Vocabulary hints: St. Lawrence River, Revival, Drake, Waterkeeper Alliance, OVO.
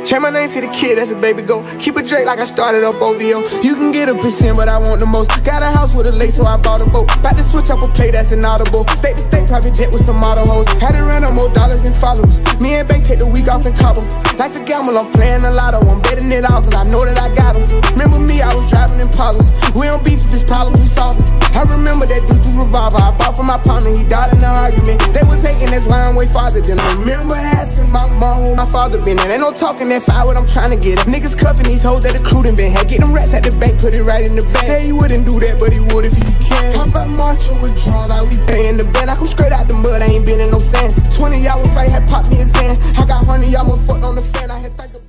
Change my name to the kid, that's a baby go. Keep a Drake like I started up OVO. You can get a percent, but I want the most. Got a house with a lake, so I bought a boat. About to switch up a play, that's inaudible. State to state, private jet with some auto hoes. Had to run up more dollars than followers. Me and Bay take the week off and cobble. Life's a gamble, I'm playing a lotto. I'm betting it all, cause I know that I got them. Remember me, I was driving in Impalas. We don't beef if it's problems, we solve them. I remember that dude through Revival. I bought from my partner, he died in an argument. They was hating, that's why I'm way farther than them. Remember asking my mom who my father been in. Ain't no talking that fire what I'm trying to get up. Niggas cuffing these hoes that the crew done been had. Get them rats at the bank, put it right in the bag. Say he wouldn't do that, but he would if he can. How about marching with drums? I be paying the band. I come straight out the mud, I ain't been in no sand. 20 hours fight had popped me a Xan. I got 100 y'all was fucked on the fan. I had